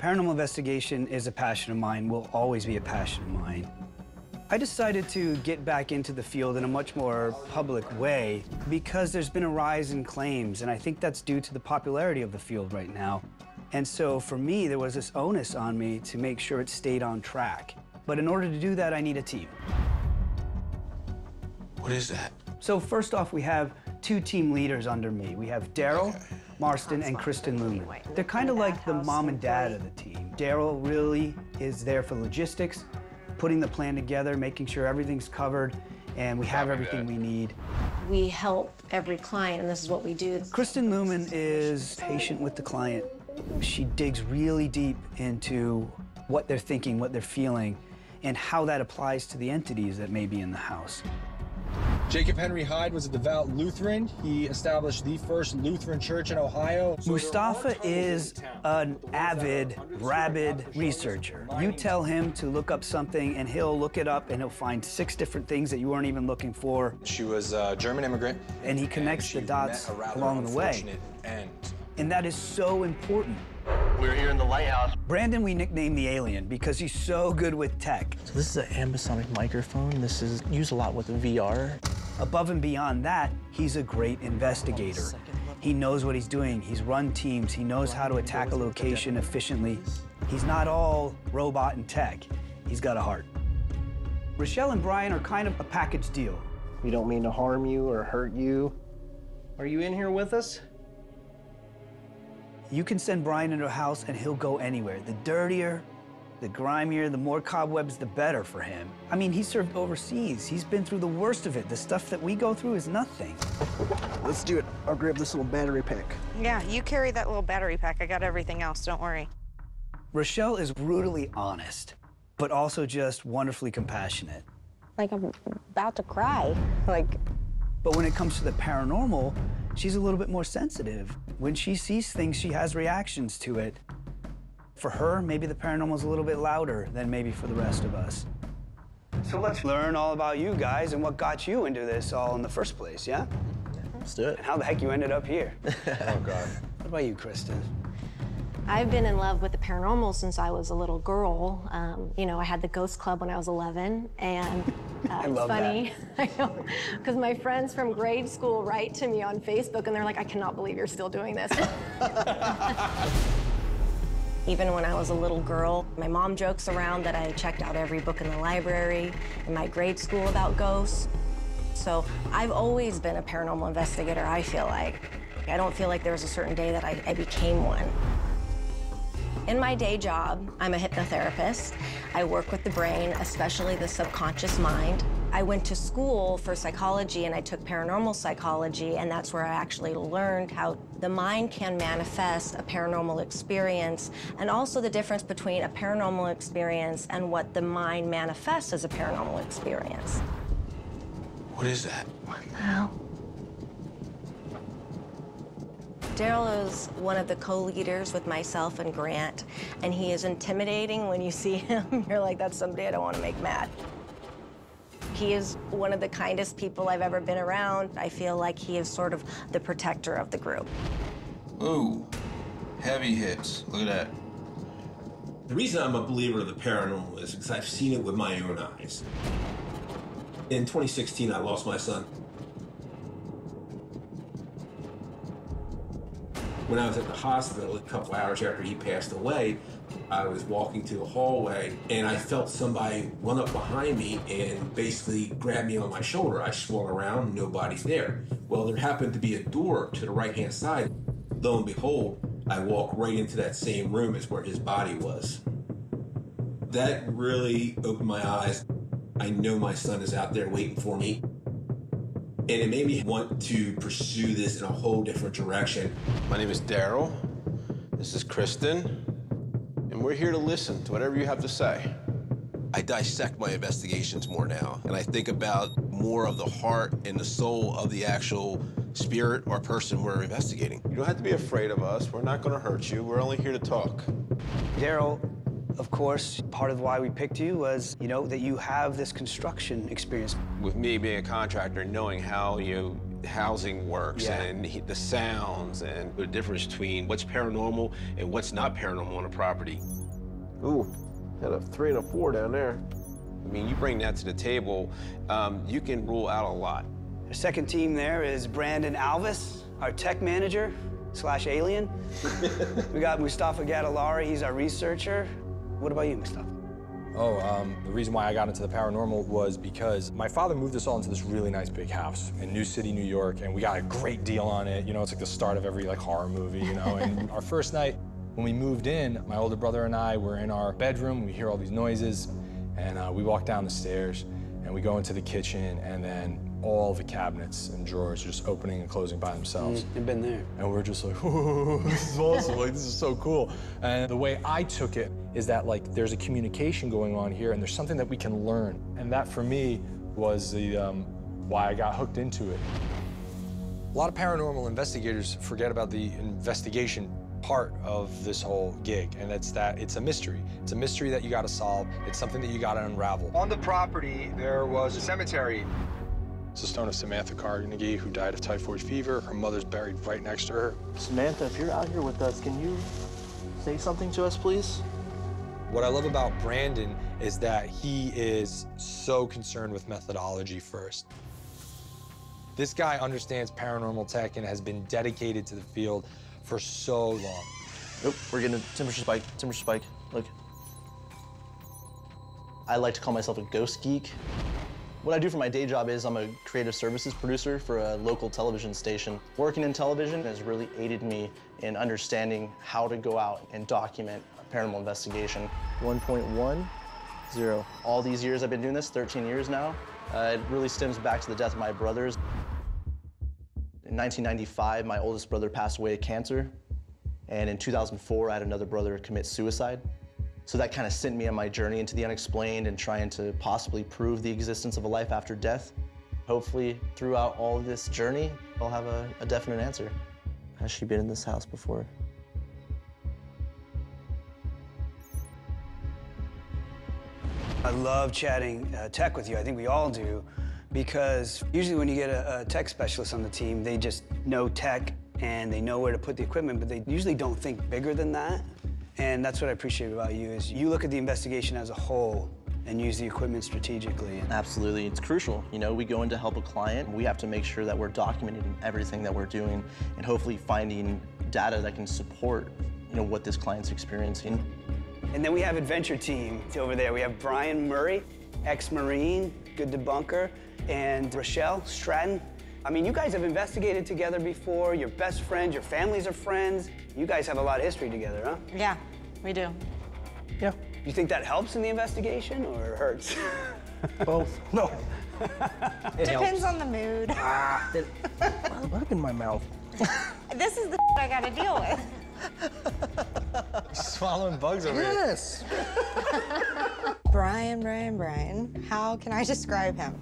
Paranormal investigation is a passion of mine, will always be a passion of mine. I decided to get back into the field in a much more public way because there's been a rise in claims, and I think that's due to the popularity of the field right now. And so for me, there was this onus on me to make sure it stayed on track. But in order to do that, I need a team. What is that? So first off, we have two team leaders under me. We have Daryl Marston and Kristen Luman. They're kind of like the mom and dad of the team. Daryl really is there for logistics, putting the plan together, making sure everything's covered, and we have everything we need. We help every client, and this is what we do. Kristen Luman is patient with the client. She digs really deep into what they're thinking, what they're feeling, and how that applies to the entities that may be in the house. Jacob Henry Hyde was a devout Lutheran. He established the first Lutheran church in Ohio. Mustafa is an avid, rabid researcher. You tell him to look up something and he'll look it up and he'll find 6 different things that you weren't even looking for. She was a German immigrant. And he connects the dots along the way. And that is so important. We're here in the lighthouse. Brandon, we nicknamed the alien because he's so good with tech. So this is an ambisonic microphone. This is used a lot with VR. Above and beyond that, he's a great investigator. He knows what he's doing. He's run teams. He knows how to attack a location efficiently. He's not all robot and tech. He's got a heart. Rochelle and Brian are kind of a package deal. We don't mean to harm you or hurt you. Are you in here with us? You can send Brian into a house and he'll go anywhere. The dirtier, the grimier, the more cobwebs, the better for him. I mean, he served overseas. He's been through the worst of it. The stuff that we go through is nothing. Let's do it. I'll grab this little battery pack. Yeah, you carry that little battery pack. I got everything else, don't worry. Rochelle is brutally honest, but also just wonderfully compassionate. Like, I'm about to cry, like. But when it comes to the paranormal, she's a little bit more sensitive. When she sees things, she has reactions to it. For her, maybe the paranormal's a little bit louder than maybe for the rest of us. So let's learn all about you guys and what got you into this all in the first place, yeah? Let's do it. And how the heck you ended up here. Oh, God. What about you, Kristen? I've been in love with the paranormal since I was a little girl. You know, I had the ghost club when I was 11, and I love funny, that. I know, because my friends from grade school write to me on Facebook, and they're like, I cannot believe you're still doing this. Even when I was a little girl, my mom jokes around that I checked out every book in the library in my grade school about ghosts. So I've always been a paranormal investigator, I feel like. I don't feel like there was a certain day that I became one. In my day job, I'm a hypnotherapist. I work with the brain, especially the subconscious mind. I went to school for psychology and I took paranormal psychology, and that's where I actually learned how the mind can manifest a paranormal experience, and also the difference between a paranormal experience and what the mind manifests as a paranormal experience. What is that? Wow. Daryl is one of the co-leaders with myself and Grant, and he is intimidating. When you see him, you're like, that's somebody I don't want to make mad. He is one of the kindest people I've ever been around. I feel like he is sort of the protector of the group. Ooh, heavy hits. Look at that. The reason I'm a believer of the paranormal is because I've seen it with my own eyes. In 2016, I lost my son. When I was at the hospital, a couple hours after he passed away, I was walking through the hallway and I felt somebody run up behind me and basically grab me on my shoulder. I swung around, nobody's there. Well, there happened to be a door to the right-hand side. Lo and behold, I walked right into that same room as where his body was. That really opened my eyes. I know my son is out there waiting for me. And it made me want to pursue this in a whole different direction. My name is Daryl. This is Kristen. And we're here to listen to whatever you have to say. I dissect my investigations more now, and I think about more of the heart and the soul of the actual spirit or person we're investigating. You don't have to be afraid of us. We're not going to hurt you. We're only here to talk. Daryl, of course, part of why we picked you was, you know, that you have this construction experience. With me being a contractor, knowing how you housing works and the sounds and the difference between what's paranormal and what's not paranormal on a property. Ooh, got a 3 and a 4 down there. I mean, you bring that to the table, you can rule out a lot. Our second team there is Brandon Alves, our tech manager slash alien. We got Mustafa Gadalari, he's our researcher. What about you, Mustafa? Oh, the reason why I got into the paranormal was because my father moved us all into this really nice big house in New City, New York, and we got a great deal on it. You know, it's like the start of every like horror movie, you know, and our first night when we moved in, my older brother and I were in our bedroom, we hear all these noises, and we walk down the stairs, and we go into the kitchen, and then all the cabinets and drawers are just opening and closing by themselves. I've been there. And we're just like, ooh, this is awesome, like this is so cool. And the way I took it is that like there's a communication going on here and there's something that we can learn. And that for me was the why I got hooked into it. A lot of paranormal investigators forget about the investigation part of this whole gig, and that's that it's a mystery. It's a mystery that you gotta solve. It's something that you gotta unravel. On the property, there was a cemetery. It's the stone of Samantha Carnegie, who died of typhoid fever. Her mother's buried right next to her. Samantha, if you're out here with us, can you say something to us, please? What I love about Brandon is that he is so concerned with methodology first. This guy understands paranormal tech and has been dedicated to the field for so long. Nope, we're getting a temperature spike, look. I like to call myself a ghost geek. What I do for my day job is I'm a creative services producer for a local television station. Working in television has really aided me in understanding how to go out and document a paranormal investigation. 1.10. All these years I've been doing this, 13 years now. It really stems back to the death of my brothers. In 1995, my oldest brother passed away of cancer. And in 2004, I had another brother commit suicide. So that kind of sent me on my journey into the unexplained and trying to possibly prove the existence of a life after death. Hopefully, throughout all this journey, I'll have a definite answer. Has she been in this house before? I love chatting tech with you. I think we all do, because usually when you get a tech specialist on the team, they just know tech and they know where to put the equipment, but they usually don't think bigger than that. And that's what I appreciate about you, is you look at the investigation as a whole and use the equipment strategically. Absolutely, it's crucial. You know, we go in to help a client, we have to make sure that we're documenting everything that we're doing and hopefully finding data that can support, you know, what this client's experiencing. And then we have adventure team over there. We have Brian Murray, ex-Marine, good debunker, and Rochelle Stratton. I mean, you guys have investigated together before, you're best friends, your families are friends. You guys have a lot of history together, huh? Yeah. We do. Yeah. You think that helps in the investigation or hurts? Both. No. It depends on the mood. Ah, what in my mouth? This is the I gotta deal with. Swallowing bugs over here. Yes. Brian. How can I describe him?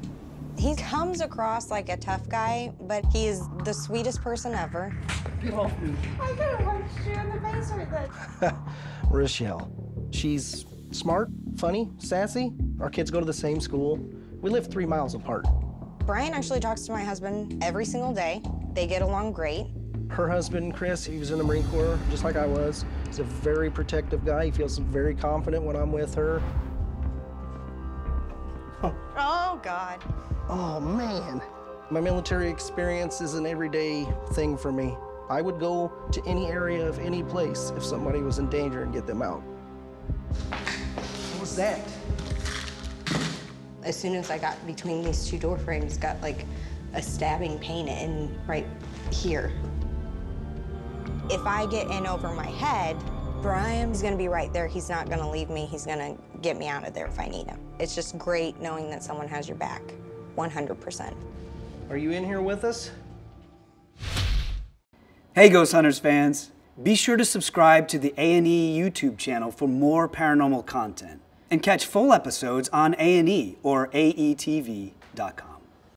He comes across like a tough guy, but he is the sweetest person ever. Get off me. I could have punched you in the face with it. Rochelle. She's smart, funny, sassy. Our kids go to the same school. We live 3 miles apart. Brian actually talks to my husband every single day. They get along great. Her husband, Chris, he was in the Marine Corps, just like I was. He's a very protective guy. He feels very confident when I'm with her. Oh, God. Oh, man. My military experience is an everyday thing for me. I would go to any area of any place if somebody was in danger and get them out. What was that? As soon as I got between these two door frames, got like a stabbing pain in right here. If I get in over my head, Brian's gonna be right there. He's not gonna leave me. He's gonna get me out of there if I need him. It's just great knowing that someone has your back, 100%. Are you in here with us? Hey, Ghost Hunters fans. Be sure to subscribe to the A&E YouTube channel for more paranormal content and catch full episodes on A&E or aetv.com.